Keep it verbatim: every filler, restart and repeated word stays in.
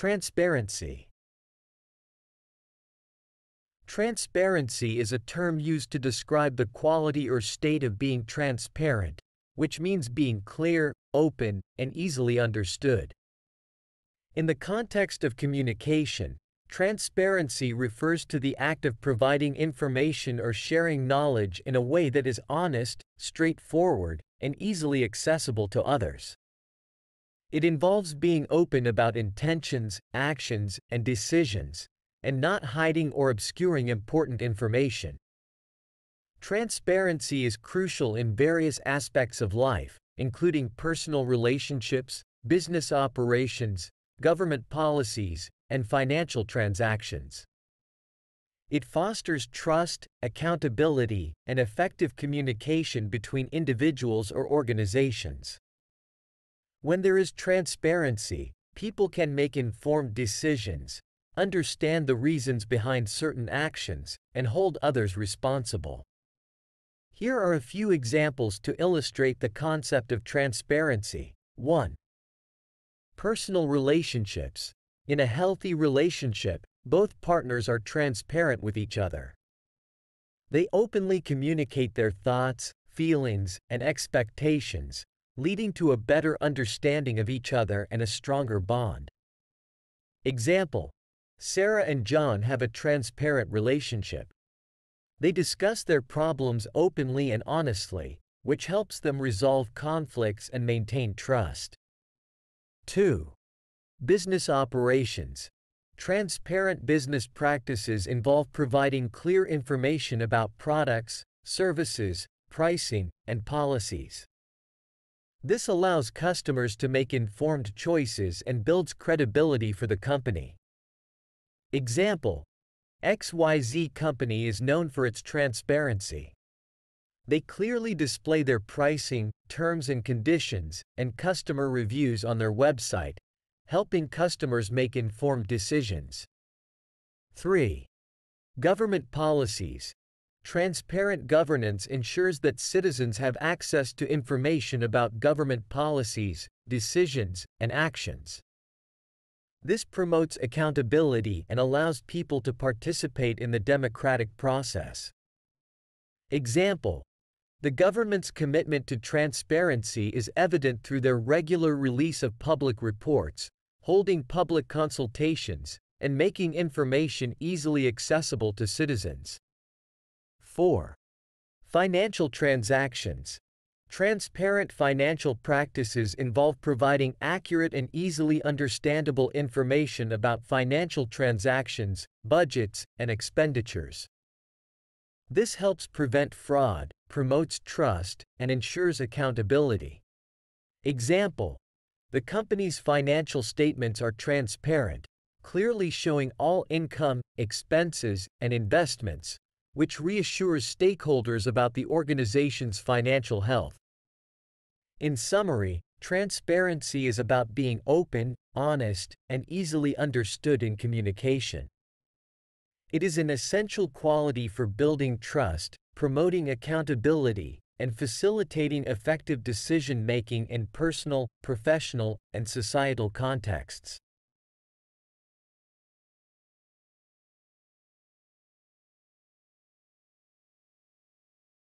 Transparency. Transparency is a term used to describe the quality or state of being transparent, which means being clear, open, and easily understood. In the context of communication, transparency refers to the act of providing information or sharing knowledge in a way that is honest, straightforward, and easily accessible to others. It involves being open about intentions, actions, and decisions, and not hiding or obscuring important information. Transparency is crucial in various aspects of life, including personal relationships, business operations, government policies, and financial transactions. It fosters trust, accountability, and effective communication between individuals or organizations. When there is transparency, people can make informed decisions, understand the reasons behind certain actions, and hold others responsible. Here are a few examples to illustrate the concept of transparency. one. Personal relationships. In a healthy relationship, both partners are transparent with each other. They openly communicate their thoughts, feelings, and expectations, leading to a better understanding of each other and a stronger bond. Example: Sarah and John have a transparent relationship. They discuss their problems openly and honestly, which helps them resolve conflicts and maintain trust. two. Business operations. Transparent business practices involve providing clear information about products, services, pricing, and policies. This allows customers to make informed choices and builds credibility for the company. Example: X Y Z Company is known for its transparency. They clearly display their pricing, terms and conditions, and customer reviews on their website, helping customers make informed decisions. three. Government policies. Transparent governance ensures that citizens have access to information about government policies, decisions, and actions. This promotes accountability and allows people to participate in the democratic process. Example: the government's commitment to transparency is evident through their regular release of public reports, holding public consultations, and making information easily accessible to citizens. four. Financial transactions. Transparent financial practices involve providing accurate and easily understandable information about financial transactions, budgets, and expenditures. This helps prevent fraud, promotes trust, and ensures accountability. Example: the company's financial statements are transparent, clearly showing all income, expenses, and investments, which reassures stakeholders about the organization's financial health. In summary, transparency is about being open, honest, and easily understood in communication. It is an essential quality for building trust, promoting accountability, and facilitating effective decision-making in personal, professional, and societal contexts.